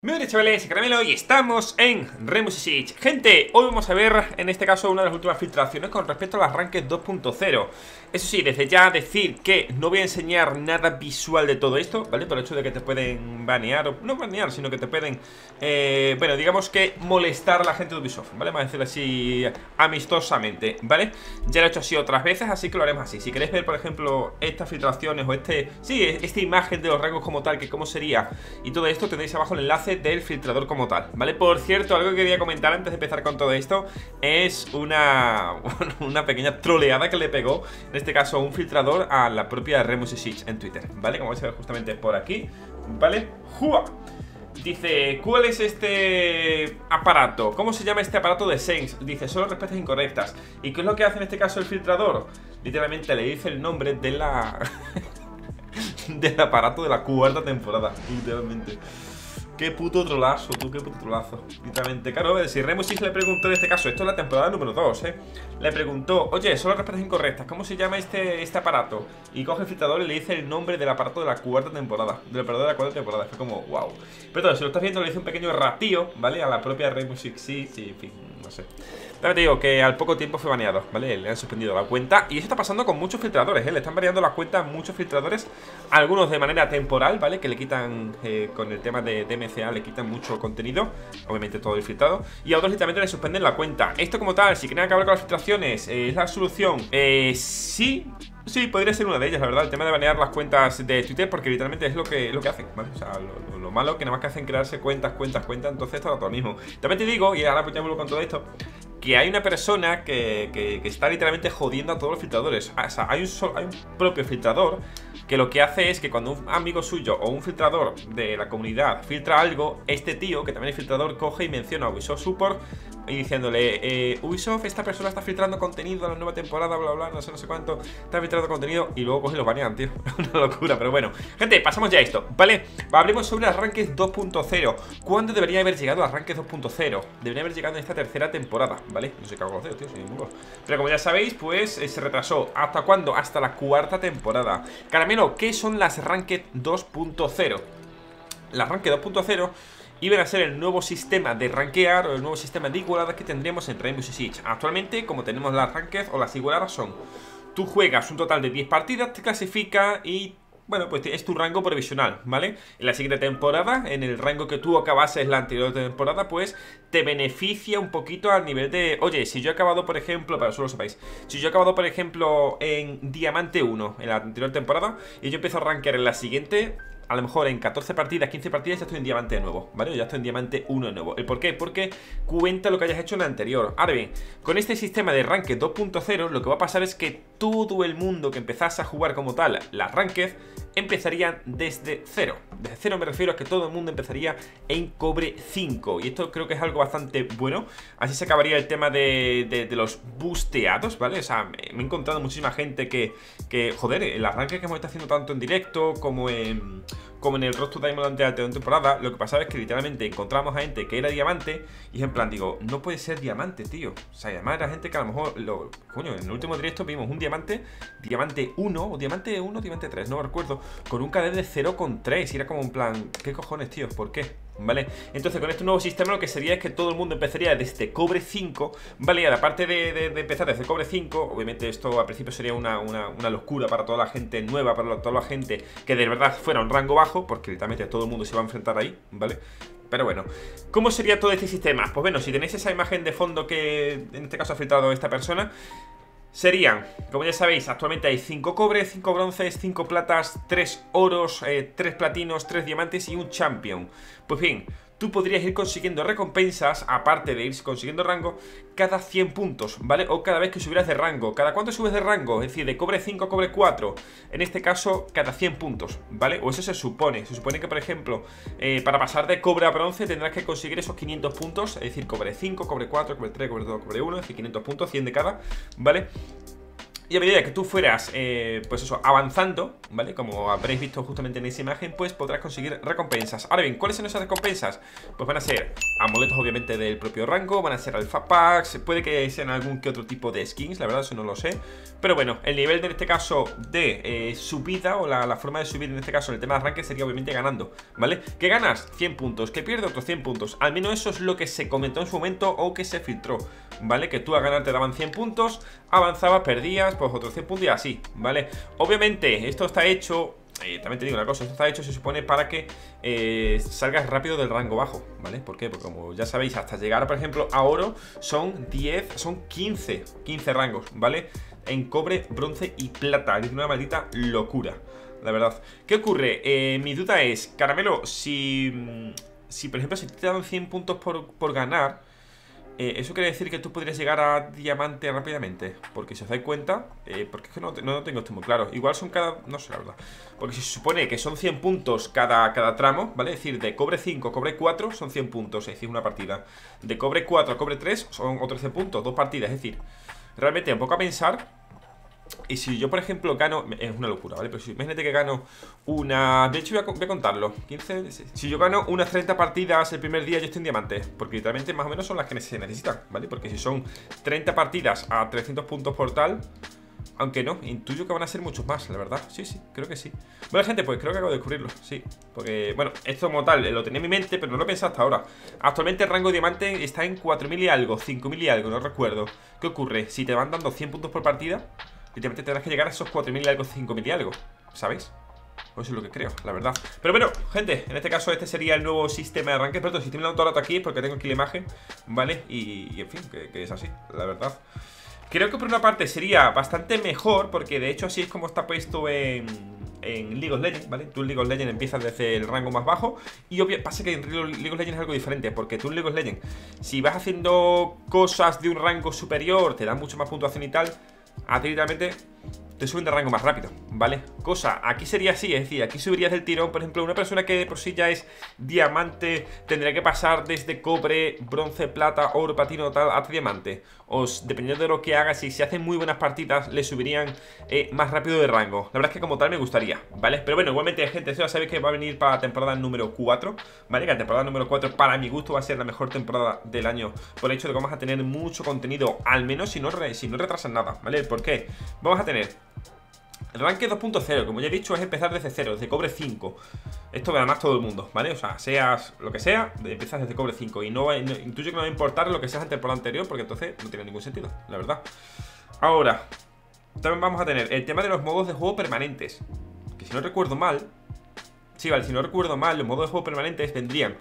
Muy bien, chavales, Caramelo, y estamos en Rainbow Six Siege. Gente, hoy vamos a ver, en este caso, una de las últimas filtraciones con respecto a las Ranked 2.0. Eso sí, desde ya decir que no voy a enseñar nada visual de todo esto, ¿vale? Por el hecho de que te pueden banear, o no banear, sino que te pueden, bueno, digamos que molestar a la gente de Ubisoft, ¿vale? Vamos a decirlo así amistosamente, ¿vale? Ya lo he hecho así otras veces, así que lo haremos así. Si queréis ver, por ejemplo, estas filtraciones o esta imagen de los rangos como tal, que cómo sería, y todo esto, tendréis abajo el enlace del filtrador como tal, ¿vale? Por cierto, algo que quería comentar antes de empezar con todo esto es una pequeña troleada que le pegó, en este caso, un filtrador a la propia Remusitch en Twitter, ¿vale? Como vais a ver justamente por aquí, ¿vale? ¡Jua! Dice, ¿cuál es este aparato? ¿Cómo se llama este aparato de Sense? Dice, solo respuestas incorrectas. ¿Y qué es lo que hace en este caso el filtrador? Literalmente le dice el nombre de la... del aparato de la cuarta temporada, literalmente. Qué puto trolazo, tú, qué puto trolazo. Literalmente, claro, si Remusitch le preguntó en este caso, esto es la temporada número 2, le preguntó, oye, solo respuestas incorrectas, ¿cómo se llama este aparato? Y coge el filtrador y le dice el nombre del aparato de la cuarta temporada. Fue como, wow. Pero todo, si lo estás viendo, le hice un pequeño ratío, ¿vale? A la propia Remusitch, sí, en fin, no sé. También te digo que al poco tiempo fue baneado, ¿vale? Le han suspendido la cuenta. Y eso está pasando con muchos filtradores, le están variando la cuenta a muchos filtradores. Algunos de manera temporal, ¿vale? Que le quitan, con el tema de DMCA, le quitan mucho contenido. Obviamente todo el filtrado. Y a otros literalmente le suspenden la cuenta. Esto como tal, si quieren acabar con las filtraciones, ¿es la solución? Sí, podría ser una de ellas, la verdad. El tema de banear las cuentas de Twitter, porque literalmente es lo que hacen, ¿vale? O sea, lo malo que nada más que hacen crearse cuentas. Entonces todo lo mismo. También te digo, y ahora apoyámoslo con todo esto, que hay una persona que está literalmente jodiendo a todos los filtradores. O sea, hay un propio filtrador que lo que hace es que cuando un amigo suyo o un filtrador de la comunidad filtra algo, este tío, que también es filtrador, coge y menciona a Ubisoft Support y diciéndole, Ubisoft, esta persona está filtrando contenido a la nueva temporada, bla, bla, no sé cuánto, está filtrando contenido, y luego coge y lo banean, tío. Una locura, pero bueno. Gente, pasamos ya a esto, ¿vale? Hablemos sobre las Ranked 2.0. ¿Cuándo debería haber llegado las Ranked 2.0? Debería haber llegado en esta tercera temporada, ¿vale? No sé qué hago con los dedos, tío, soy un burro. Pero como ya sabéis, pues se retrasó. ¿Hasta cuándo? Hasta la cuarta temporada. Caramelo, ¿qué son las Ranked 2.0? Las Ranked 2.0 iban a ser el nuevo sistema de rankear o el nuevo sistema de igualadas que tendríamos en Rainbow Six Siege. Actualmente, como tenemos las Ranked o las igualadas, son: tú juegas un total de 10 partidas, te clasifica y... bueno, pues es tu rango provisional, ¿vale? En la siguiente temporada, en el rango que tú acabases la anterior temporada, pues te beneficia un poquito al nivel de... oye, si yo he acabado, por ejemplo, para que lo sepáis, si yo he acabado, por ejemplo, en Diamante 1 en la anterior temporada y yo empiezo a rankear en la siguiente, a lo mejor en 14 partidas, 15 partidas ya estoy en Diamante de nuevo, ¿vale? Ya estoy en Diamante 1 de nuevo. ¿El por qué? Porque cuenta lo que hayas hecho en la anterior. Ahora bien, con este sistema de Ranked 2.0 lo que va a pasar es que todo el mundo que empezase a jugar como tal las Ranked empezarían desde cero. Desde cero me refiero a que todo el mundo empezaría en cobre 5. Y esto creo que es algo bastante bueno. Así se acabaría el tema de los busteados, ¿vale? O sea, me he encontrado muchísima gente que joder, el arranque que hemos estado haciendo tanto en directo como en el Road to Diamond de la anterior temporada, lo que pasaba es que literalmente encontramos a gente que era diamante y en plan digo, no puede ser diamante, tío. O sea, además era gente que a lo mejor, coño, en el último directo vimos un diamante, diamante 1 o diamante 3, no recuerdo, con un KD de 0,3 y era como en plan, ¿qué cojones, tío? ¿Por qué? ¿Vale? Entonces con este nuevo sistema lo que sería es que todo el mundo empezaría desde cobre 5, ¿vale? Y a la parte de empezar desde cobre 5, obviamente esto al principio sería una locura para toda la gente nueva, para toda la gente que de verdad fuera un rango bajo, porque literalmente todo el mundo se va a enfrentar ahí, ¿vale? Pero bueno, ¿cómo sería todo este sistema? Pues bueno, si tenéis esa imagen de fondo que en este caso ha filtrado esta persona, serían, como ya sabéis, actualmente hay 5 cobres, 5 bronces, 5 platas, 3 oros, 3 platinos, 3 diamantes y un champion. Pues bien, tú podrías ir consiguiendo recompensas, aparte de ir consiguiendo rango, cada 100 puntos, ¿vale? O cada vez que subieras de rango. ¿Cada cuánto subes de rango? Es decir, de cobre 5 a cobre 4. En este caso, cada 100 puntos, ¿vale? O eso se supone. Se supone que, por ejemplo, para pasar de cobre a bronce tendrás que conseguir esos 500 puntos. Es decir, cobre 5, cobre 4, cobre 3, cobre 2, cobre 1. Es decir, 500 puntos, 100 de cada, ¿vale? Y a medida que tú fueras, pues eso, avanzando, ¿vale? Como habréis visto justamente en esa imagen, pues podrás conseguir recompensas. Ahora bien, ¿cuáles son esas recompensas? Pues van a ser amuletos, obviamente, del propio rango, van a ser alfa packs, puede que sean algún que otro tipo de skins, la verdad eso no lo sé. Pero bueno, el nivel en este caso de subida, o la forma de subir en este caso en el tema de arranque, sería obviamente ganando, ¿vale? Que ganas 100 puntos, que pierdes otros 100 puntos. Al menos eso es lo que se comentó en su momento o que se filtró, ¿vale? Que tú a ganar te daban 100 puntos, avanzabas, perdías, pues otros 100 puntos y así, ¿vale? Obviamente esto está hecho, también te digo una cosa, esto está hecho, se supone, para que salgas rápido del rango bajo, ¿vale? ¿Por qué? Porque como ya sabéis, hasta llegar, por ejemplo, a oro son 10, son 15 rangos, ¿vale? En cobre, bronce y plata. Es una maldita locura, la verdad. ¿Qué ocurre? Mi duda es, Caramelo, si por ejemplo si te dan 100 puntos por ganar, eso quiere decir que tú podrías llegar a diamante rápidamente. Porque si os dais cuenta, porque es que no tengo esto muy claro. Igual son cada, no sé la verdad, porque se supone que son 100 puntos cada tramo, ¿vale? Es decir, de cobre 5 a cobre 4 son 100 puntos, es decir, una partida. De cobre 4 a cobre 3 son otros 100 puntos, dos partidas, es decir, realmente un poco a pensar. Y si yo, por ejemplo, gano... Es una locura, ¿vale? Pero si, imagínate que gano una... De hecho, voy a contarlo. 15... Si yo gano unas 30 partidas el primer día, yo estoy en diamante. Porque literalmente más o menos son las que se necesitan, ¿vale? Porque si son 30 partidas a 300 puntos por tal... Aunque no, intuyo que van a ser muchos más, la verdad. Sí, creo que sí. Bueno, gente, pues creo que acabo de descubrirlo, sí. Porque, bueno, esto como tal lo tenía en mi mente, pero no lo pensé hasta ahora. Actualmente el rango de diamante está en 4.000 y algo, 5.000 y algo, no recuerdo. ¿Qué ocurre? Si te van dando 100 puntos por partida, literalmente tendrás que llegar a esos 4.000 y algo, 5.000 y algo, ¿sabéis? Eso es lo que creo, la verdad. Pero bueno, gente, en este caso este sería el nuevo sistema de arranque. Pero si estoy mirando todo el rato aquí, porque tengo aquí la imagen, ¿vale? Y en fin, que es así, la verdad. Creo que por una parte sería bastante mejor, porque de hecho así es como está puesto en League of Legends, ¿vale? Tú en League of Legends empiezas desde el rango más bajo. Y obvio, pasa que en League of Legends es algo diferente, porque tú en League of Legends, si vas haciendo cosas de un rango superior, te dan mucho más puntuación y tal, a ti literalmente te suben de rango más rápido, ¿vale? Cosa, aquí sería así, es decir, aquí subirías del tirón. Por ejemplo, una persona que por sí ya es diamante tendría que pasar desde cobre, bronce, plata, oro, platino, tal, hasta diamante. Dependiendo de lo que haga, si se hacen muy buenas partidas, le subirían más rápido de rango. La verdad es que como tal me gustaría, ¿vale? Pero bueno, igualmente, gente, esto ya sabéis que va a venir para la temporada número 4, ¿vale? Que la temporada número 4, para mi gusto, va a ser la mejor temporada del año, por el hecho de que vamos a tener mucho contenido, al menos si no retrasan nada, ¿vale? ¿Por qué? Vamos a tener... Ranked 2.0, como ya he dicho, es empezar desde cero, desde cobre 5. Esto me da más todo el mundo, ¿vale? O sea, seas lo que sea, empiezas desde cobre 5. Y no intuyo que no va a importar lo que seas en temporada anterior, porque entonces no tiene ningún sentido, la verdad. Ahora, también vamos a tener el tema de los modos de juego permanentes, que si no recuerdo mal... Sí, vale, si no recuerdo mal, los modos de juego permanentes tendrían...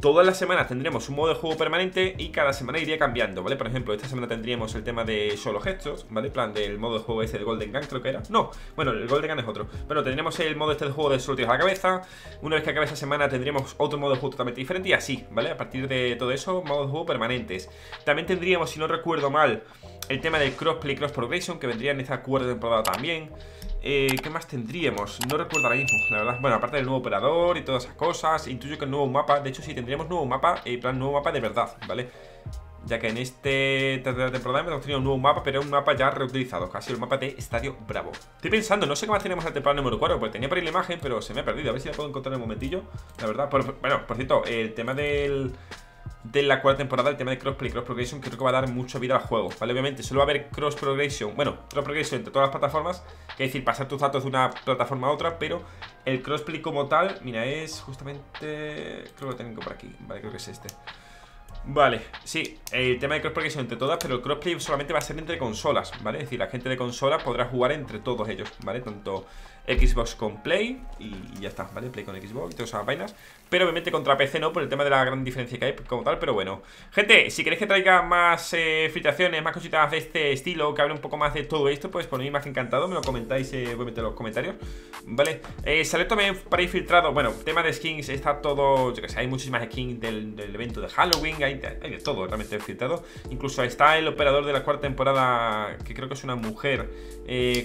todas las semanas tendremos un modo de juego permanente y cada semana iría cambiando, ¿vale? Por ejemplo, esta semana tendríamos el tema de solo gestos, ¿vale? En plan del modo de juego ese de Golden Gun, creo que era. No, bueno, el Golden Gun es otro. Bueno, tendríamos el modo este de juego de solo tiros a la cabeza. Una vez que acabe esa semana tendríamos otro modo de juego totalmente diferente y así, ¿vale? A partir de todo eso, modos de juego permanentes. También tendríamos, si no recuerdo mal, el tema del crossplay, cross progression, que vendría en esta cuarta temporada también. ¿Qué más tendríamos? No recuerdo ahora mismo, la verdad. Bueno, aparte del nuevo operador y todas esas cosas, intuyo que el nuevo mapa, de hecho sí tendríamos nuevo mapa, plan nuevo mapa de verdad, ¿vale? Ya que en esta temporada hemos tenido un nuevo mapa, pero un mapa ya reutilizado, casi el mapa de Estadio Bravo. Estoy pensando, no sé qué más tenemos en la temporada número 4, porque tenía por ahí la imagen, pero se me ha perdido, a ver si la puedo encontrar en un momentillo, la verdad. Bueno, por cierto, el tema de la cuarta temporada, el tema de crossplay, cross progression, creo que va a dar mucha vida al juego, ¿vale? Obviamente solo va a haber cross progression, bueno, cross progression entre todas las plataformas, que es decir, pasar tus datos de una plataforma a otra, pero el crossplay como tal, mira, es justamente, creo que lo tengo por aquí, vale, creo que es este. Vale, sí, el tema de crossplay es entre todas, pero el crossplay solamente va a ser entre consolas, ¿vale? Es decir, la gente de consola podrá jugar entre todos ellos, ¿vale? Tanto Xbox con Play y ya está, ¿vale? Play con Xbox y todas esas vainas. Pero obviamente contra PC no, por el tema de la gran diferencia que hay como tal, pero bueno. Gente, si queréis que traiga más filtraciones, más cositas de este estilo, que hable un poco más de todo esto, pues ponedme más que encantado, me lo comentáis, obviamente en los comentarios, ¿vale? Sale también para ir filtrado, bueno, tema de skins, está todo, yo que sé, hay muchísimas skins del evento de Halloween, hay de todo realmente filtrado. Incluso está el operador de la cuarta temporada, que creo que es una mujer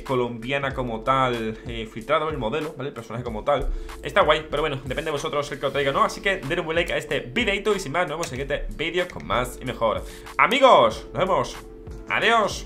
colombiana como tal, filtrado, el modelo, ¿vale? El personaje como tal. Está guay, pero bueno, depende de vosotros el que lo traiga o no. Así que denle un buen like a este videito y sin más, nos vemos en el siguiente vídeo con más y mejor. Amigos, nos vemos. Adiós.